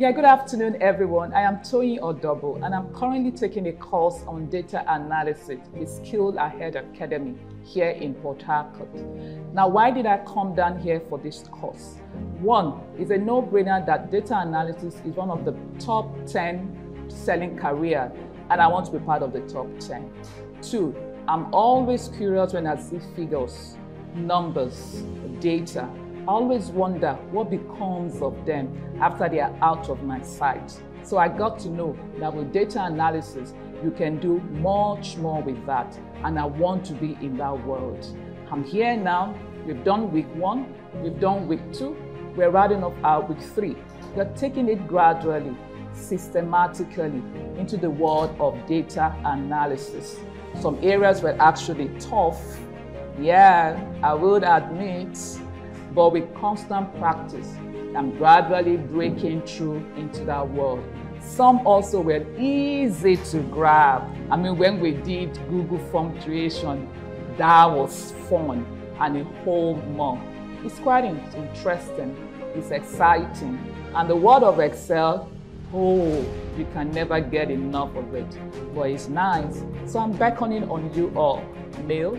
Yeah, good afternoon, everyone. I am Toyin Odobo, and I'm currently taking a course on data analysis with SkillAhead Academy here in Port Harcourt. Now, why did I come down here for this course? One, it's a no-brainer that data analysis is one of the top 10 selling careers, and I want to be part of the top 10. Two, I'm always curious when I see figures, numbers, data. I always wonder what becomes of them after they are out of my sight. So I got to know that with data analysis, you can do much more with that. And I want to be in that world. I'm here now. We've done week 1, we've done week 2, we're rounding up our week 3. We're taking it gradually, systematically into the world of data analysis. Some areas were actually tough. Yeah, I would admit. But with constant practice, I'm gradually breaking through into that world. Some also were easy to grab. I mean, when we did Google Form creation, that was fun and a whole month. It's quite interesting, it's exciting. And the world of Excel, oh, you can never get enough of it, but it's nice. So I'm beckoning on you all, male,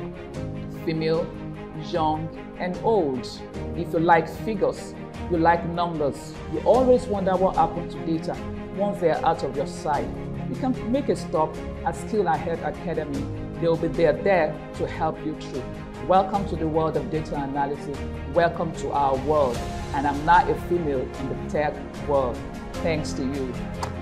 female, young and old. If you like figures, you like numbers, you always wonder what happened to data once they are out of your sight, you can make a stop at SkillAhead Academy. They'll be there to help you through. Welcome to the world of data analysis. Welcome to our world. And I'm not a female in the tech world. Thanks to you.